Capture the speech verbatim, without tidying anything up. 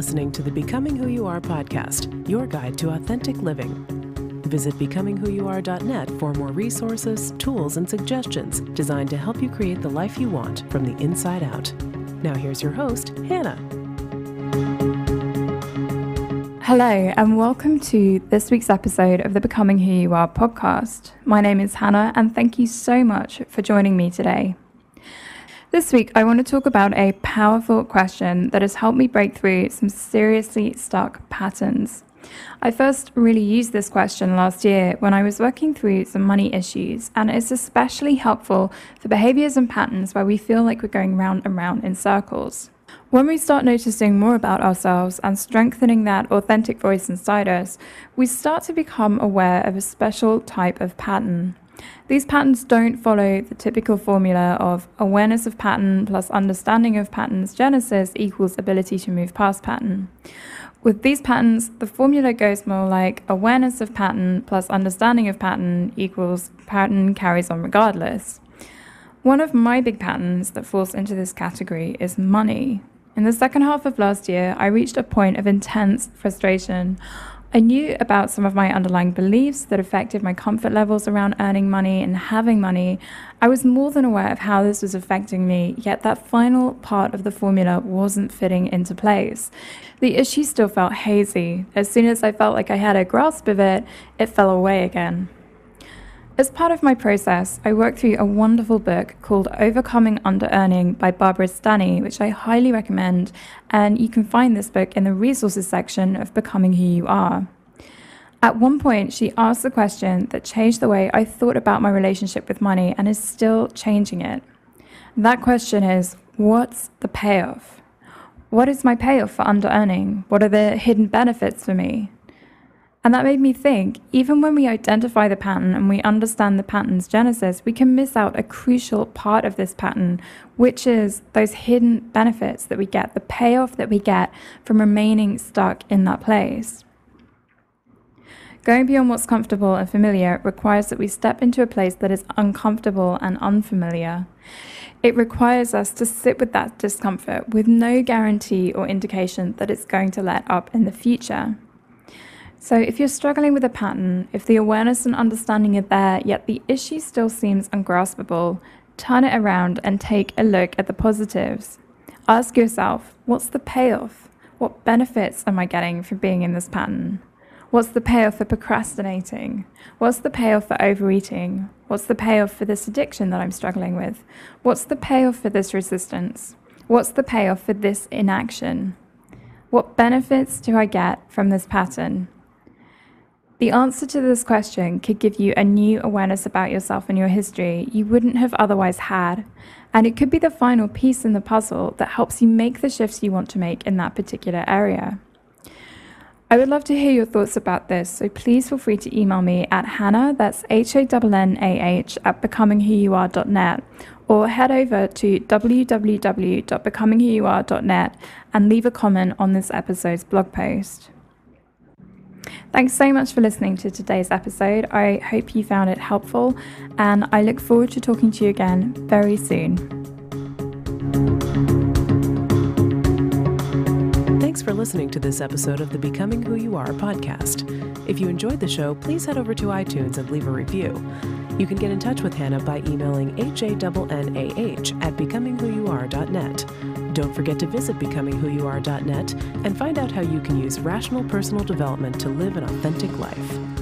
listening to the Becoming Who You Are podcast, your guide to authentic living. Visit becoming who you are dot net for more resources, tools, and suggestions designed to help you create the life you want from the inside out. Now here's your host, Hannah. Hello, and welcome to this week's episode of the Becoming Who You Are podcast. My name is Hannah, and thank you so much for joining me today. This week, I want to talk about a powerful question that has helped me break through some seriously stuck patterns. I first really used this question last year when I was working through some money issues, and it's especially helpful for behaviors and patterns where we feel like we're going round and round in circles. When we start noticing more about ourselves and strengthening that authentic voice inside us, we start to become aware of a special type of pattern. These patterns don't follow the typical formula of awareness of pattern plus understanding of pattern's genesis equals ability to move past pattern. With these patterns, the formula goes more like awareness of pattern plus understanding of pattern equals pattern carries on regardless. One of my big patterns that falls into this category is money. In the second half of last year, I reached a point of intense frustration. I knew about some of my underlying beliefs that affected my comfort levels around earning money and having money. I was more than aware of how this was affecting me, yet that final part of the formula wasn't fitting into place. The issue still felt hazy. As soon as I felt like I had a grasp of it, it fell away again. As part of my process, I worked through a wonderful book called Overcoming Underearning by Barbara Stanny, which I highly recommend, and you can find this book in the resources section of Becoming Who You Are. At one point, she asked the question that changed the way I thought about my relationship with money and is still changing it. That question is, what's the payoff? What is my payoff for underearning? What are the hidden benefits for me? And that made me think, even when we identify the pattern and we understand the pattern's genesis, we can miss out a crucial part of this pattern, which is those hidden benefits that we get, the payoff that we get from remaining stuck in that place. Going beyond what's comfortable and familiar requires that we step into a place that is uncomfortable and unfamiliar. It requires us to sit with that discomfort with no guarantee or indication that it's going to let up in the future. So if you're struggling with a pattern, if the awareness and understanding are there, yet the issue still seems ungraspable, turn it around and take a look at the positives. Ask yourself, what's the payoff? What benefits am I getting from being in this pattern? What's the payoff for procrastinating? What's the payoff for overeating? What's the payoff for this addiction that I'm struggling with? What's the payoff for this resistance? What's the payoff for this inaction? What benefits do I get from this pattern? The answer to this question could give you a new awareness about yourself and your history you wouldn't have otherwise had, and it could be the final piece in the puzzle that helps you make the shifts you want to make in that particular area. I would love to hear your thoughts about this, so please feel free to email me at Hannah, that's H A N N A H, at becoming who you are dot net, or head over to w w w dot becoming who you are dot net and leave a comment on this episode's blog post. Thanks so much for listening to today's episode. I hope you found it helpful, and I look forward to talking to you again very soon. Thanks for listening to this episode of the Becoming Who You Are podcast. If you enjoyed the show, please head over to iTunes and leave a review. You can get in touch with Hannah by emailing H A N N A H at becoming who you are dot net. Don't forget to visit becoming who you are dot net and find out how you can use rational personal development to live an authentic life.